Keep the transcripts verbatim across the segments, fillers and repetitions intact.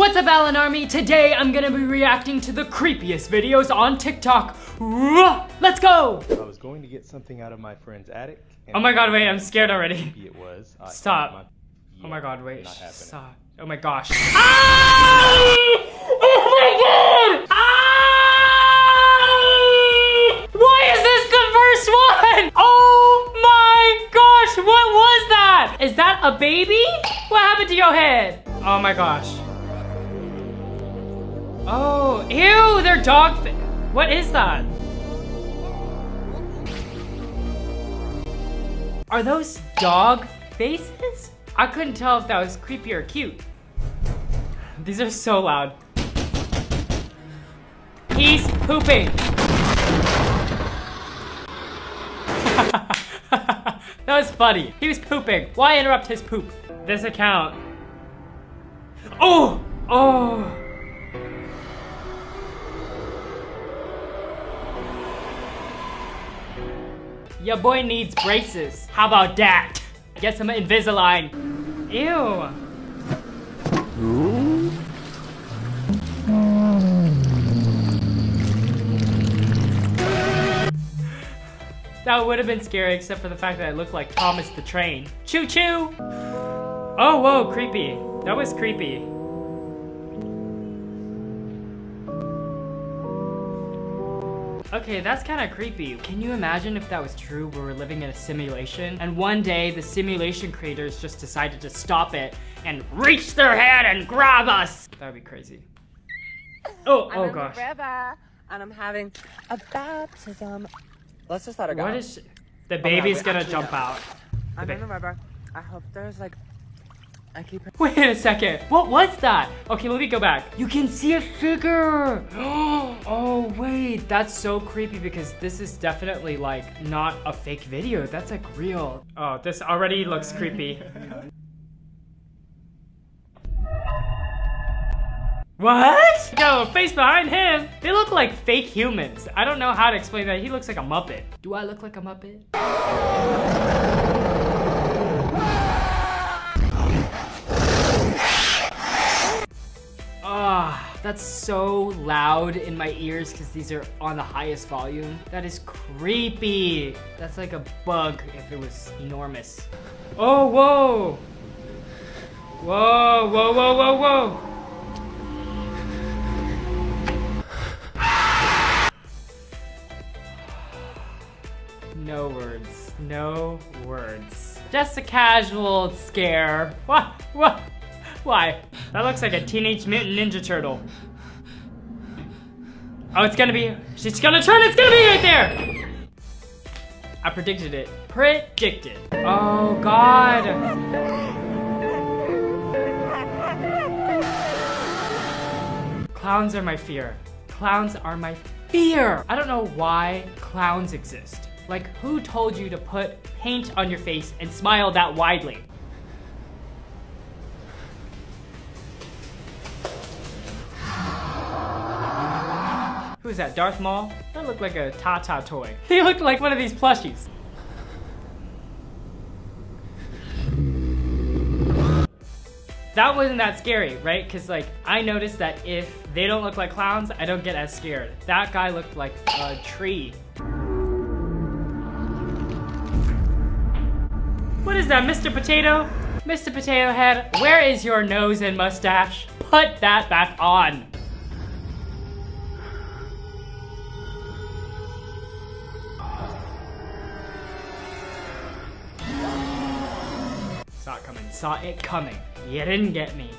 What's up, Alan Army? Today I'm gonna be reacting to the creepiest videos on TikTok. Let's go! I was going to get something out of my friend's attic. Oh my god, wait, I'm scared already. It was. I Stop. My, yeah, oh my god, wait. Stop. Oh my gosh. Ah! Oh my god! Ah! Why is this the first one? Oh my gosh, what was that? Is that a baby? What happened to your head? Oh my gosh. Oh, ew, they're dog fi- What is that? Are those dog faces? I couldn't tell if that was creepy or cute. These are so loud. He's pooping. That was funny. He was pooping. Why interrupt his poop? This account. Oh! Oh! Your boy needs braces. How about that? Get some Invisalign. Ew. Ooh. That would have been scary except for the fact that I look like Thomas the Train. Choo choo. Oh, whoa, creepy. That was creepy. Okay, that's kind of creepy. Can you imagine if that was true, where we're living in a simulation, and one day the simulation creators just decided to stop it and reach their hand and grab us? That'd be crazy. Oh, I'm oh gosh. I'm a river, and I'm having a baptism. Let's just let her go. What is she? The baby's oh, no, gonna jump out. I'm the in the river. I hope there's like... I keep her Wait a second. What was that? Okay, let me go back. You can see a figure. Oh, wait. That's so creepy because this is definitely like not a fake video. That's like real. Oh, this already looks creepy. What? Yo, face behind him. They look like fake humans. I don't know how to explain that. He looks like a Muppet. Do I look like a Muppet? Ah, that's so loud in my ears because these are on the highest volume. That is creepy. That's like a bug if it was enormous. Oh, whoa. Whoa, whoa, whoa, whoa, whoa. No words, no words. Just a casual scare. What, what? Why? That looks like a Teenage Mutant Ninja Turtle. Oh, it's gonna be, she's gonna turn, it's gonna be right there! I predicted it. Predicted. Oh, God. Clowns are my fear. Clowns are my fear. I don't know why clowns exist. Like, who told you to put paint on your face and smile that widely? Who's that, Darth Maul? That looked like a Tata toy. He looked like one of these plushies. That wasn't that scary, right? Because like, I noticed that if they don't look like clowns, I don't get as scared. That guy looked like a tree. What is that, Mister Potato? Mister Potato Head, where is your nose and mustache? Put that back on. Saw it coming, saw it coming. You didn't get me.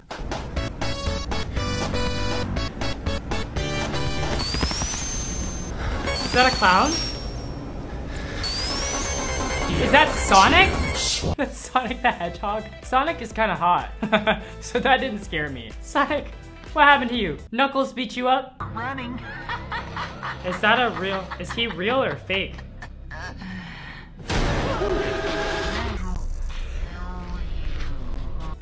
Is that a clown? Is that Sonic? That's Sonic the Hedgehog. Sonic is kind of hot, so that didn't scare me. Sonic, what happened to you? Knuckles beat you up? Running. Is that a real, is he real or fake?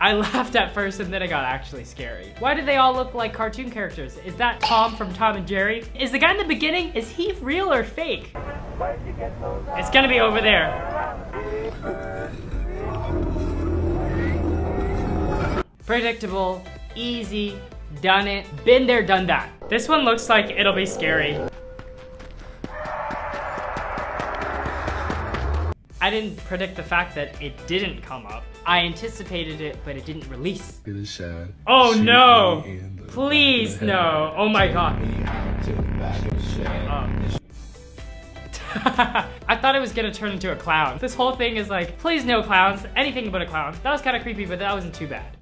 I laughed at first and then it got actually scary. Why do they all look like cartoon characters? Is that Tom from Tom and Jerry? Is the guy in the beginning, is he real or fake? It's gonna be over there. Predictable, easy, done it, been there, done that. This one looks like it'll be scary. I didn't predict the fact that it didn't come up. I anticipated it, but it didn't release. Oh no! Please no! Oh my god. Oh. I thought it was gonna turn into a clown. This whole thing is like, please no clowns, anything but a clown. That was kind of creepy, but that wasn't too bad.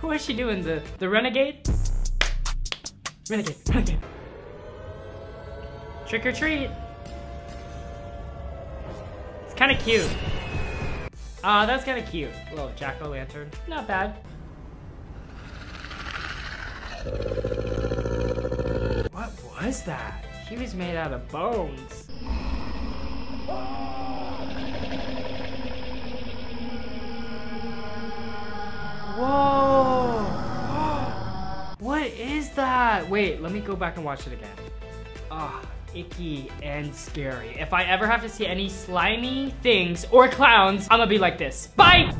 What is she doing? The the renegade? Renegade, renegade. Trick or treat. It's kind of cute. Ah, uh, that's kind of cute. A little jack-o'-lantern. Not bad. What was that? He was made out of bones. Whoa! What is that? Wait, let me go back and watch it again. Ah, oh, icky and scary. If I ever have to see any slimy things or clowns, I'm gonna be like this. Bye!